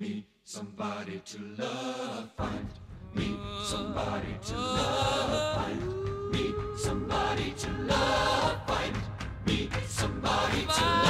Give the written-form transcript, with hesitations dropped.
me somebody to love, find me somebody to love, find me somebody to love, find me somebody to love.